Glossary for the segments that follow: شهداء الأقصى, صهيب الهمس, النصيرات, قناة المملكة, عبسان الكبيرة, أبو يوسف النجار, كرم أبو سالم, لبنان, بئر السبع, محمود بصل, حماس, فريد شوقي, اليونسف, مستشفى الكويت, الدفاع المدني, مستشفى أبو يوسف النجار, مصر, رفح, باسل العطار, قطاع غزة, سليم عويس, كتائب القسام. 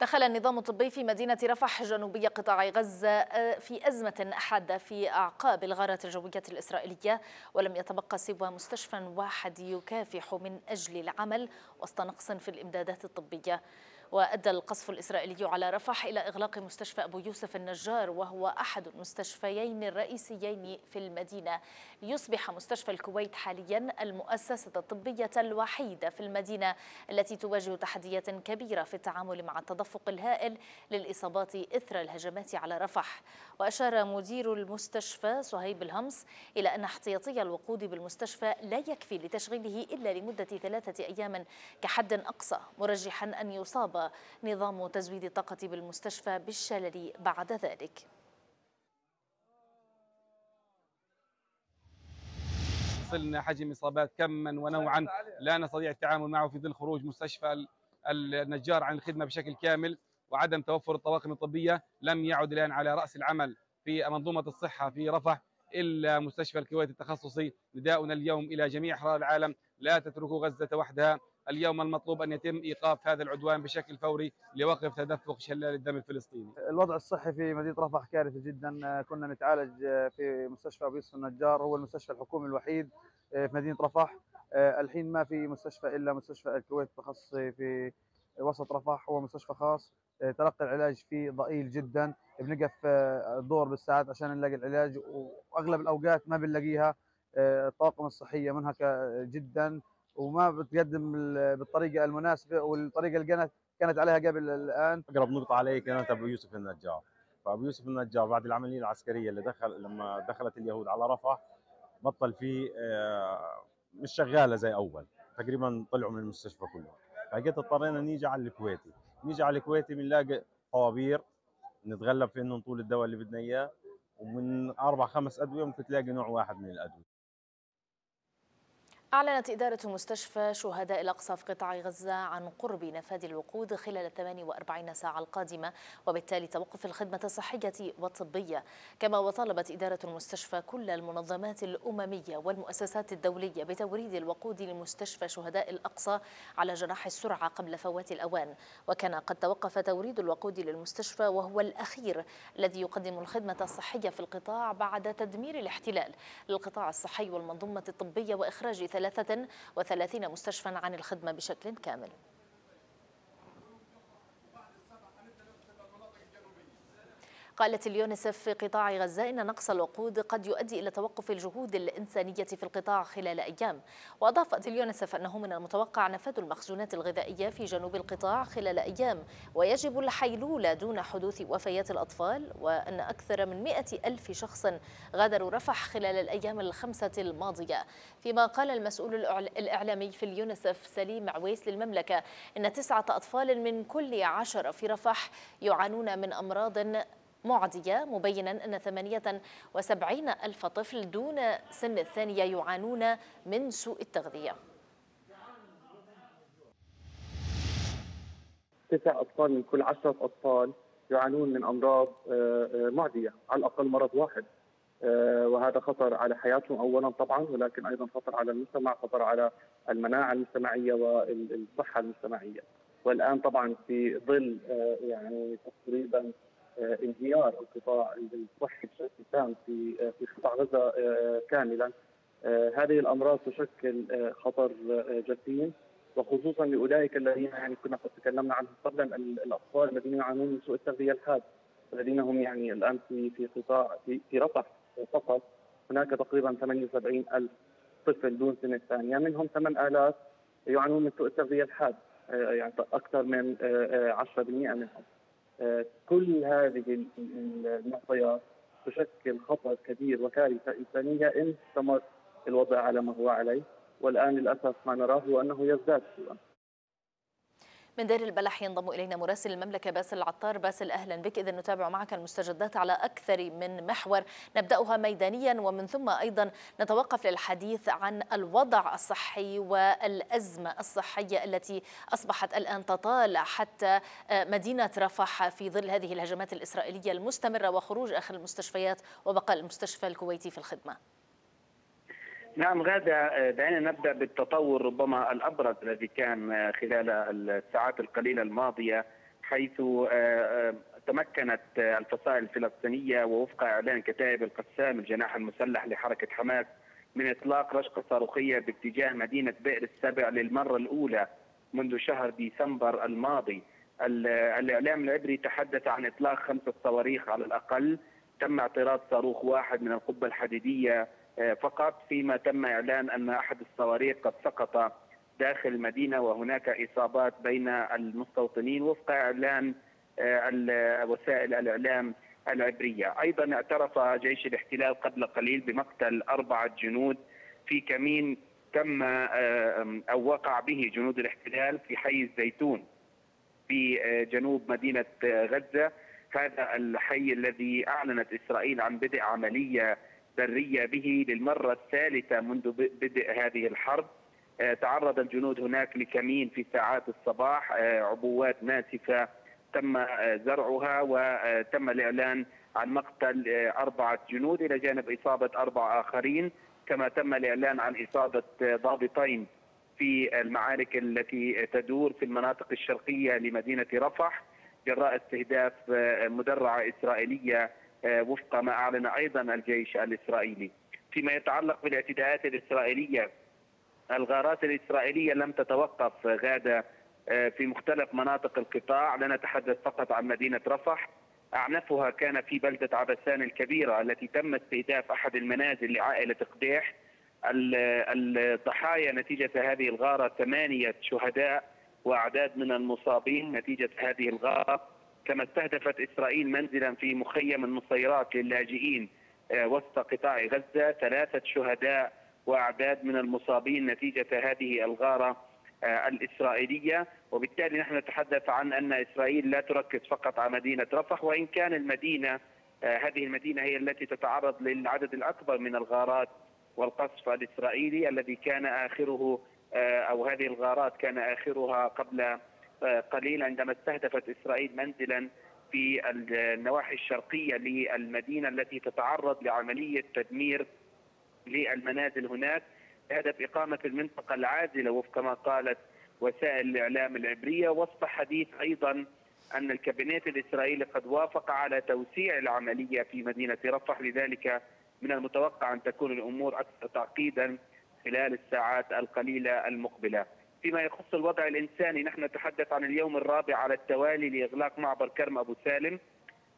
دخل النظام الطبي في مدينة رفح جنوبي قطاع غزة في أزمة حادة في أعقاب الغارات الجوية الإسرائيلية، ولم يتبقى سوى مستشفى واحد يكافح من أجل العمل وسط نقص في الإمدادات الطبية. وأدى القصف الإسرائيلي على رفح إلى إغلاق مستشفى أبو يوسف النجار، وهو أحد المستشفيين الرئيسيين في المدينة، ليصبح مستشفى الكويت حاليا المؤسسة الطبية الوحيدة في المدينة التي تواجه تحديات كبيرة في التعامل مع التدفق الهائل للإصابات إثر الهجمات على رفح. وأشار مدير المستشفى صهيب الهمس إلى أن احتياطي الوقود بالمستشفى لا يكفي لتشغيله إلا لمدة 3 أيام كحد أقصى، مرجحا أن يصاب نظام تزويد الطاقة بالمستشفى بالشلل بعد ذلك. وصلنا حجم إصابات كما ونوعا لا نستطيع التعامل معه في ظل خروج مستشفى النجار عن الخدمة بشكل كامل، وعدم توفر الطواقم الطبية لم يعد الآن على رأس العمل في منظومة الصحة في رفح إلا مستشفى الكويت التخصصي. نداؤنا اليوم إلى جميع أحرار العالم: لا تتركوا غزة وحدها، اليوم المطلوب أن يتم إيقاف هذا العدوان بشكل فوري لوقف تدفق شلال الدم الفلسطيني. الوضع الصحي في مدينة رفح كارثي جدا، كنا نتعالج في مستشفى أبو يوسف النجار، هو المستشفى الحكومي الوحيد في مدينة رفح، الحين ما في مستشفى إلا مستشفى الكويت التخصصي في وسط رفح، هو مستشفى خاص، تلقي العلاج فيه ضئيل جدا، بنقف الدور بالساعات عشان نلاقي العلاج، وأغلب الأوقات ما بنلاقيها، الطاقم الصحية منهكة جدا وما بتقدم بالطريقه المناسبه والطريقه اللي كانت عليها قبل الان. اقرب نقطه علي كانت ابو يوسف النجار، فابو يوسف النجار بعد العمليه العسكريه اللي لما دخلت اليهود على رفح بطل فيه، مش شغاله زي اول، تقريبا طلعوا من المستشفى كلهم، فجيت اضطرينا نيجي على الكويتي، بنلاقي طوابير نتغلب في انه نطول الدواء اللي بدنا اياه، ومن 4-5 ادويه ممكن تلاقي نوع واحد من الادويه. أعلنت إدارة مستشفى شهداء الأقصى في قطاع غزة عن قرب نفاذ الوقود خلال ال48 ساعة القادمة، وبالتالي توقف الخدمة الصحية والطبية. كما وطالبت إدارة المستشفى كل المنظمات الأممية والمؤسسات الدولية بتوريد الوقود لمستشفى شهداء الأقصى على جناح السرعة قبل فوات الأوان. وكان قد توقف توريد الوقود للمستشفى، وهو الأخير الذي يقدم الخدمة الصحية في القطاع بعد تدمير الاحتلال للقطاع الصحي والمنظومة الطبية وإخراج 33 مستشفى عن الخدمة بشكل كامل. قالت اليونسف في قطاع غزة إن نقص الوقود قد يؤدي إلى توقف الجهود الإنسانية في القطاع خلال أيام. وأضافت اليونسف أنه من المتوقع نفاذ المخزونات الغذائية في جنوب القطاع خلال أيام، ويجب الحيلولة دون حدوث وفيات الأطفال، وأن أكثر من 100,000 شخص غادروا رفح خلال الأيام ال5 الماضية. فيما قال المسؤول الإعلامي في اليونسف سليم عويس للمملكة إن 9 أطفال من كل 10 في رفح يعانون من أمراض معدية، مبينا أن 78,000 طفل دون سن الثانية يعانون من سوء التغذية. 9 أطفال من كل 10 أطفال يعانون من أمراض معدية، على الأقل مرض واحد، وهذا خطر على حياتهم أولا طبعا، ولكن أيضا خطر على المجتمع، خطر على المناعة المجتمعية والصحة المجتمعية. والآن طبعا في ظل يعني تقريبا انهيار القطاع الصحي بشكل تام في قطاع غزة كاملا، هذه الأمراض تشكل خطر جسيم، وخصوصا لأولئك الذين يعني كنا قد تكلمنا عنهم قبلا، الأطفال الذين يعانون من سوء التغذية الحاد، الذين هم يعني الآن في رفح فقط هناك تقريبا 78,000 طفل دون سن الثانية، منهم 8,000 يعانون من سوء التغذية الحاد، يعني أكثر من 10% منهم. كل هذه المعطيات تشكل خطر كبير وكارثة إنسانية إن استمر الوضع على ما هو عليه، والآن للأسف ما نراه هو أنه يزداد سوءا. من دير البلح ينضم إلينا مراسل المملكة باسل العطار. باسل أهلا بك، إذا نتابع معك المستجدات على أكثر من محور، نبدأها ميدانيا ومن ثم أيضا نتوقف للحديث عن الوضع الصحي والأزمة الصحية التي أصبحت الآن تطال حتى مدينة رفح في ظل هذه الهجمات الإسرائيلية المستمرة وخروج آخر المستشفيات وبقاء المستشفى الكويتي في الخدمة. نعم غادة، دعينا نبدأ بالتطور ربما الأبرز الذي كان خلال الساعات القليلة الماضية حيث تمكنت الفصائل الفلسطينية ووفق إعلان كتائب القسام الجناح المسلح لحركة حماس من إطلاق رشقة صاروخية باتجاه مدينة بئر السبع للمرة الأولى منذ شهر ديسمبر الماضي. الإعلام العبري تحدث عن إطلاق 5 صواريخ على الأقل، تم اعتراض صاروخ واحد من القبة الحديدية فقط، فيما تم إعلان أن أحد الصواريخ قد سقط داخل المدينة وهناك إصابات بين المستوطنين وفق إعلان وسائل الإعلام العبرية. أيضا اعترف جيش الاحتلال قبل قليل بمقتل 4 جنود في كمين تم أو وقع به جنود الاحتلال في حي الزيتون في جنوب مدينة غزة. هذا الحي الذي أعلنت إسرائيل عن بدء عملية برية به للمرة الثالثة منذ بدء هذه الحرب. تعرض الجنود هناك لكمين في ساعات الصباح، عبوات ناسفة تم زرعها، وتم الإعلان عن مقتل 4 جنود إلى جانب إصابة 4 آخرين، كما تم الإعلان عن إصابة ضابطين في المعارك التي تدور في المناطق الشرقية لمدينة رفح جراء استهداف مدرعة إسرائيلية وفق ما أعلن أيضا الجيش الإسرائيلي. فيما يتعلق بالاعتداءات الإسرائيلية، الغارات الإسرائيلية لم تتوقف غادة في مختلف مناطق القطاع، لا نتحدث فقط عن مدينة رفح. أعنفها كان في بلدة عبسان الكبيرة التي تم استهداف أحد المنازل لعائلة قديح. الضحايا نتيجة هذه الغارة 8 شهداء وأعداد من المصابين نتيجة هذه الغارة. كما استهدفت إسرائيل منزلا في مخيم النصيرات للاجئين وسط قطاع غزة، 3 شهداء وأعداد من المصابين نتيجة هذه الغارة الإسرائيلية. وبالتالي نحن نتحدث عن أن إسرائيل لا تركز فقط على مدينة رفح، وإن كان المدينة هذه المدينة هي التي تتعرض للعدد الأكبر من الغارات والقصف الإسرائيلي الذي كان آخره أو هذه الغارات كان آخرها قبل قليل عندما استهدفت إسرائيل منزلا في النواحي الشرقية للمدينة التي تتعرض لعملية تدمير للمنازل هناك بهدف إقامة المنطقة العازلة وفق ما قالت وسائل الإعلام العبرية. وسط حديث أيضا أن الكابينيت الإسرائيلي قد وافق على توسيع العملية في مدينة رفح، لذلك من المتوقع أن تكون الأمور أكثر تعقيدا خلال الساعات القليلة المقبلة. فيما يخص الوضع الإنساني، نحن نتحدث عن اليوم الرابع على التوالي لإغلاق معبر كرم أبو سالم،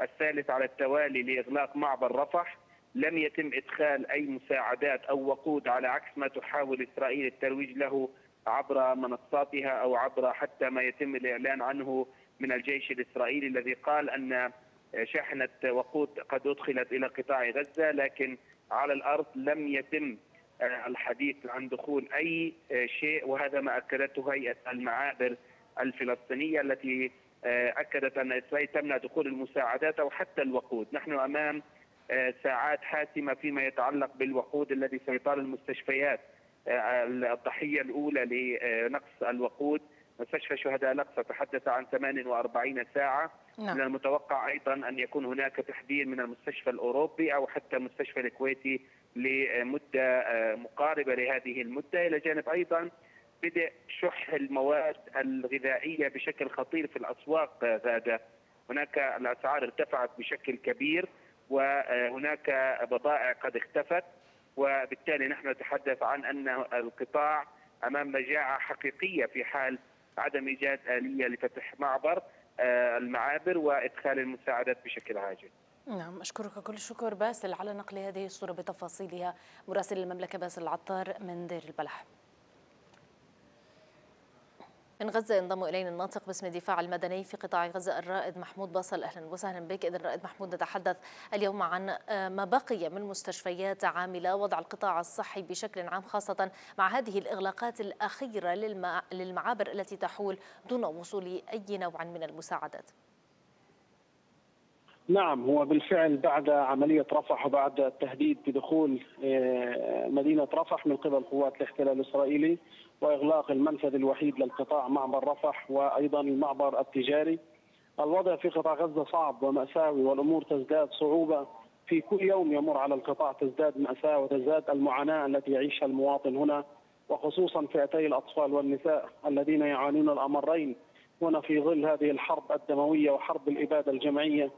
الثالث على التوالي لإغلاق معبر رفح. لم يتم إدخال أي مساعدات أو وقود على عكس ما تحاول إسرائيل الترويج له عبر منصاتها أو عبر حتى ما يتم الإعلان عنه من الجيش الإسرائيلي الذي قال أن شحنة وقود قد أدخلت إلى قطاع غزة، لكن على الأرض لم يتم الحديث عن دخول أي شيء. وهذا ما أكدته هيئة المعابر الفلسطينية التي أكدت أن إسرائيل تمنع دخول المساعدات أو حتى الوقود. نحن أمام ساعات حاسمة فيما يتعلق بالوقود الذي سيطال المستشفيات. الضحية الأولى لنقص الوقود مستشفى شهداء الأقصى تحدث عن 48 ساعة. من المتوقع أيضا أن يكون هناك تحذير من المستشفى الأوروبي أو حتى مستشفى الكويتي لمدة مقاربة لهذه المدة، إلى جانب أيضا بدء شح المواد الغذائية بشكل خطير في الأسواق غادة. هناك الأسعار ارتفعت بشكل كبير وهناك بضائع قد اختفت، وبالتالي نحن نتحدث عن أن القطاع أمام مجاعة حقيقية في حال عدم إيجاد آلية لفتح معبر المعابر وإدخال المساعدات بشكل عاجل. نعم، أشكرك كل الشكر باسل على نقل هذه الصورة بتفاصيلها. مراسل المملكة باسل العطار من دير البلح. من غزة ينضم إلينا الناطق باسم الدفاع المدني في قطاع غزة الرائد محمود بصل. أهلا وسهلا بك. إذن الرائد محمود، نتحدث اليوم عن ما بقي من مستشفيات عاملة، وضع القطاع الصحي بشكل عام خاصة مع هذه الإغلاقات الأخيرة للمعابر التي تحول دون وصول أي نوع من المساعدات. نعم، هو بالفعل بعد عملية رفح وبعد التهديد بدخول مدينة رفح من قبل قوات الاحتلال الإسرائيلي وإغلاق المنفذ الوحيد للقطاع معبر رفح وأيضا المعبر التجاري، الوضع في قطاع غزة صعب ومأساوي، والأمور تزداد صعوبة في كل يوم يمر على القطاع، تزداد مأساة وتزداد المعاناة التي يعيشها المواطن هنا، وخصوصا فئتي الأطفال والنساء الذين يعانون الأمرين هنا في ظل هذه الحرب الدموية وحرب الإبادة الجماعية.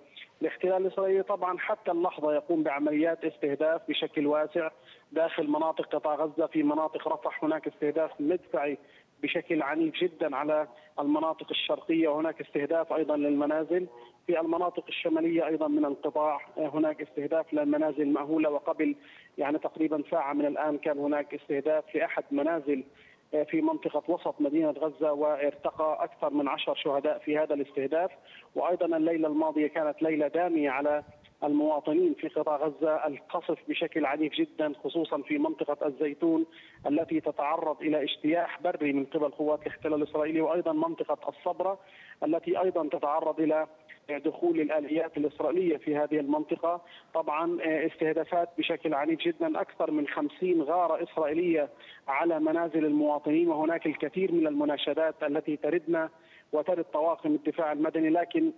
الاحتلال الإسرائيلي طبعا حتى اللحظة يقوم بعمليات استهداف بشكل واسع داخل مناطق قطاع غزة. في مناطق رفح هناك استهداف مدفعي بشكل عنيف جدا على المناطق الشرقية، وهناك استهداف أيضا للمنازل. في المناطق الشمالية أيضا من القطاع هناك استهداف للمنازل المأهولة، وقبل يعني تقريبا ساعة من الآن كان هناك استهداف لأحد منازل في منطقة وسط مدينة غزة وارتقى أكثر من 10 شهداء في هذا الاستهداف. وأيضا الليلة الماضية كانت ليلة دامية على المواطنين في قطاع غزة، القصف بشكل عنيف جدا خصوصا في منطقة الزيتون التي تتعرض إلى اجتياح بري من قبل قوات الاحتلال الإسرائيلي، وأيضا منطقة الصبرة التي أيضا تتعرض إلى دخول الآليات الإسرائيلية في هذه المنطقة. طبعا استهدافات بشكل عنيف جدا، أكثر من 50 غارة إسرائيلية على منازل المواطنين، وهناك الكثير من المناشدات التي تردنا وترد طواقم الدفاع المدني. لكن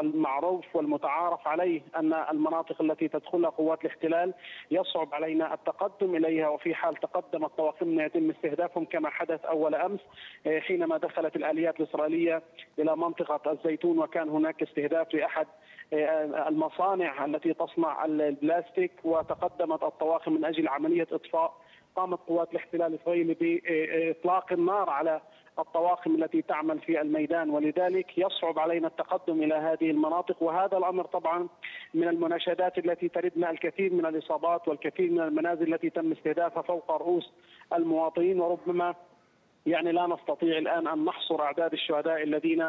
المعروف والمتعارف عليه أن المناطق التي تدخلها قوات الاحتلال يصعب علينا التقدم إليها، وفي حال تقدمت طواقمنا يتم استهدافهم كما حدث أول أمس حينما دخلت الآليات الإسرائيلية إلى منطقة الزيتون، وكان هناك استهداف لأحد المصانع التي تصنع البلاستيك، وتقدمت الطواقم من أجل عملية إطفاء. قامت قوات الاحتلال الإسرائيلي بإطلاق النار على الطواقم التي تعمل في الميدان، ولذلك يصعب علينا التقدم إلى هذه المناطق. وهذا الأمر طبعا من المناشدات التي تردنا الكثير من الإصابات والكثير من المنازل التي تم استهدافها فوق رؤوس المواطنين، وربما يعني لا نستطيع الآن أن نحصر أعداد الشهداء الذين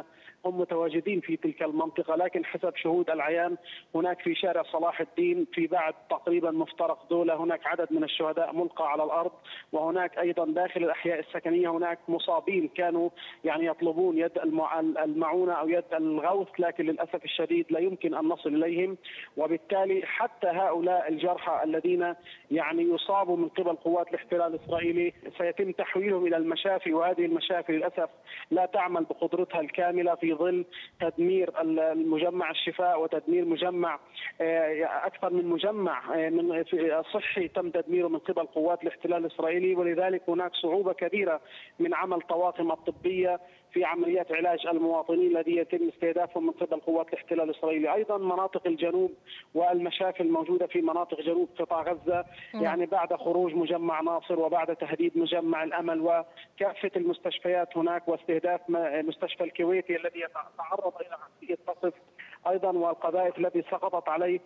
هم متواجدين في تلك المنطقة. لكن حسب شهود العيان هناك في شارع صلاح الدين في بعد تقريبا مفترق دولة هناك عدد من الشهداء ملقى على الأرض، وهناك أيضا داخل الأحياء السكنية هناك مصابين كانوا يعني يطلبون يد المعونة أو يد الغوث، لكن للأسف الشديد لا يمكن أن نصل إليهم. وبالتالي حتى هؤلاء الجرحى الذين يعني يصابوا من قبل قوات الاحتلال الإسرائيلي سيتم تحويلهم إلى المشافي، وهذه المشافي للأسف لا تعمل بقدرتها الكاملة في ظل تدمير المجمع الشفاء وتدمير مجمع أكثر من مجمع من صحي تم تدميره من قبل قوات الاحتلال الإسرائيلي. ولذلك هناك صعوبة كبيرة من عمل طواقم الطبية في عمليات علاج المواطنين الذي يتم استهدافهم من قبل قوات الاحتلال الإسرائيلي. أيضا مناطق الجنوب والمشافي الموجودة في مناطق جنوب قطاع غزة، يعني بعد خروج مجمع ناصر وبعد تهديد مجمع الأمل وكافة المستشفيات هناك، واستهداف مستشفى الكويت الذي يتعرض إلى عملية قصف أيضا، والقذائف التي سقطت عليه.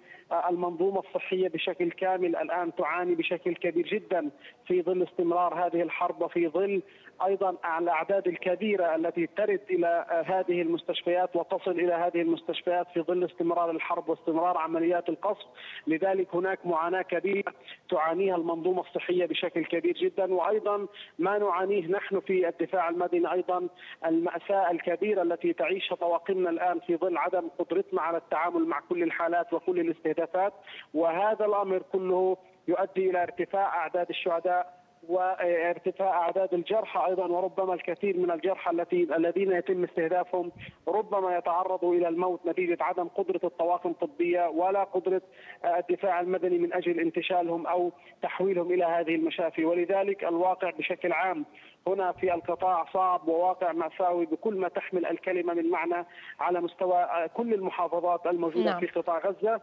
المنظومة الصحية بشكل كامل الآن تعاني بشكل كبير جدا في ظل استمرار هذه الحرب، وفي ظل أيضا الأعداد الكبيرة التي ترد إلى هذه المستشفيات وتصل إلى هذه المستشفيات في ظل استمرار الحرب واستمرار عمليات القصف. لذلك هناك معاناة كبيرة تعانيها المنظومة الصحية بشكل كبير جدا، وأيضا ما نعانيه نحن في الدفاع المدني أيضا المأساة الكبيرة التي تعيشها طواقمنا الآن في ظل عدم قدرتنا على التعامل مع كل الحالات وكل الاستهدافات. وهذا الأمر كله يؤدي إلى ارتفاع أعداد الشهداء وارتفاع أعداد الجرحى أيضا، وربما الكثير من الجرحى الذين يتم استهدافهم ربما يتعرضوا إلى الموت نتيجة عدم قدرة الطواقم الطبية ولا قدرة الدفاع المدني من أجل انتشالهم أو تحويلهم إلى هذه المشافي. ولذلك الواقع بشكل عام هنا في القطاع صعب وواقع مأساوي بكل ما تحمل الكلمة من معنى على مستوى كل المحافظات الموجودة في قطاع غزة.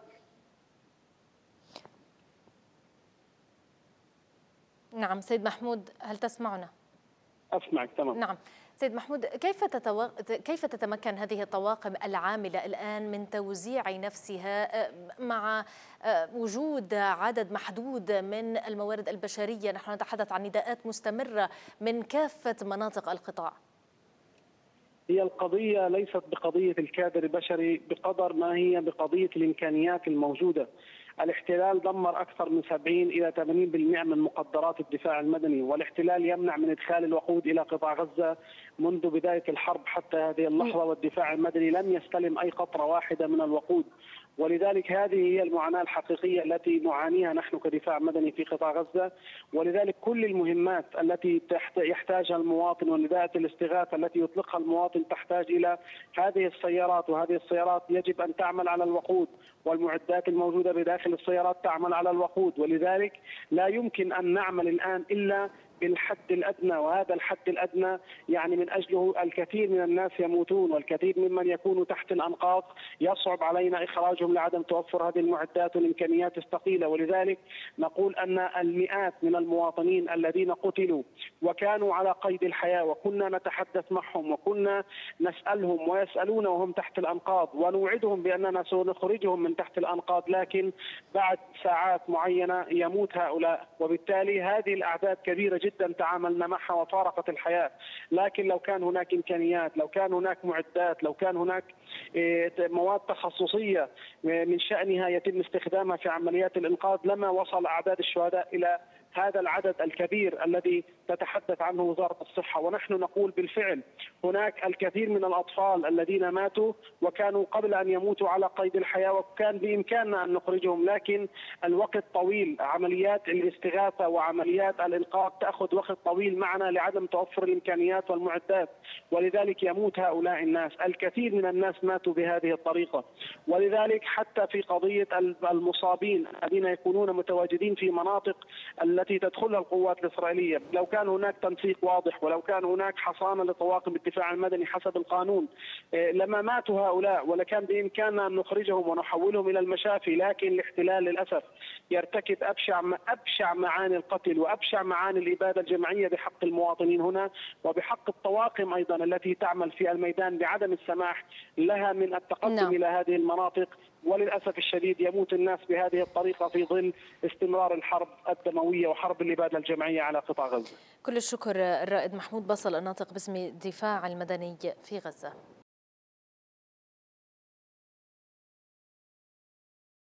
نعم سيد محمود، هل تسمعنا؟ أسمعك تمام. نعم سيد محمود، كيف تتمكن هذه الطواقم العاملة الآن من توزيع نفسها مع وجود عدد محدود من الموارد البشرية؟ نحن نتحدث عن نداءات مستمرة من كافة مناطق القطاع. هي القضية ليست بقضية الكادر البشري بقدر ما هي بقضية الإمكانيات الموجودة. الاحتلال دمر أكثر من 70 إلى 80% من مقدرات الدفاع المدني، والاحتلال يمنع من إدخال الوقود إلى قطاع غزة منذ بداية الحرب حتى هذه اللحظة، والدفاع المدني لم يستلم أي قطرة واحدة من الوقود. ولذلك هذه هي المعاناة الحقيقية التي نعانيها نحن كدفاع مدني في قطاع غزة. ولذلك كل المهمات التي يحتاجها المواطن ونداءات الاستغاثة التي يطلقها المواطن تحتاج إلى هذه السيارات، وهذه السيارات يجب أن تعمل على الوقود، والمعدات الموجودة بداخل السيارات تعمل على الوقود. ولذلك لا يمكن أن نعمل الآن إلا بالحد الأدنى، وهذا الحد الأدنى يعني من أجله الكثير من الناس يموتون، والكثير ممن يكون تحت الأنقاض يصعب علينا إخراجهم لعدم توفر هذه المعدات والإمكانيات الثقيلة. ولذلك نقول أن المئات من المواطنين الذين قتلوا وكانوا على قيد الحياة، وكنا نتحدث معهم وكنا نسألهم ويسألون وهم تحت الأنقاض، ونوعدهم بأننا سنخرجهم من تحت الأنقاض، لكن بعد ساعات معينة يموت هؤلاء. وبالتالي هذه الأعداد كبيرة جدا تعاملنا معها وفارقت الحياة. لكن لو كان هناك إمكانيات، لو كان هناك معدات، لو كان هناك مواد تخصصية من شأنها يتم استخدامها في عمليات الإنقاذ، لما وصل أعداد الشهداء إلى هذا العدد الكبير الذي تتحدث عنه وزارة الصحة. ونحن نقول بالفعل هناك الكثير من الأطفال الذين ماتوا وكانوا قبل أن يموتوا على قيد الحياة، وكان بإمكاننا أن نخرجهم، لكن الوقت طويل. عمليات الاستغاثة وعمليات الإنقاذ تأخذ وقت طويل معنا لعدم توفر الإمكانيات والمعدات، ولذلك يموت هؤلاء الناس. الكثير من الناس ماتوا بهذه الطريقة. ولذلك حتى في قضية المصابين الذين يكونون متواجدين في مناطق التي تدخلها القوات الإسرائيلية، لو كان هناك تنسيق واضح، ولو كان هناك حصانة لطواقم الدفاع المدني حسب القانون، لما ماتوا هؤلاء ولكان بإمكاننا أن نخرجهم ونحولهم إلى المشافي. لكن الاحتلال للأسف يرتكب أبشع معاني القتل وأبشع معاني الإبادة الجماعية بحق المواطنين هنا، وبحق الطواقم أيضا التي تعمل في الميدان، بعدم السماح لها من التقدم إلى هذه المناطق. وللأسف الشديد يموت الناس بهذه الطريقة في ظل استمرار الحرب الدموية وحرب الإبادة الجماعية على قطاع غزة. كل الشكر الرائد محمود بصل، الناطق باسم الدفاع المدني في غزة.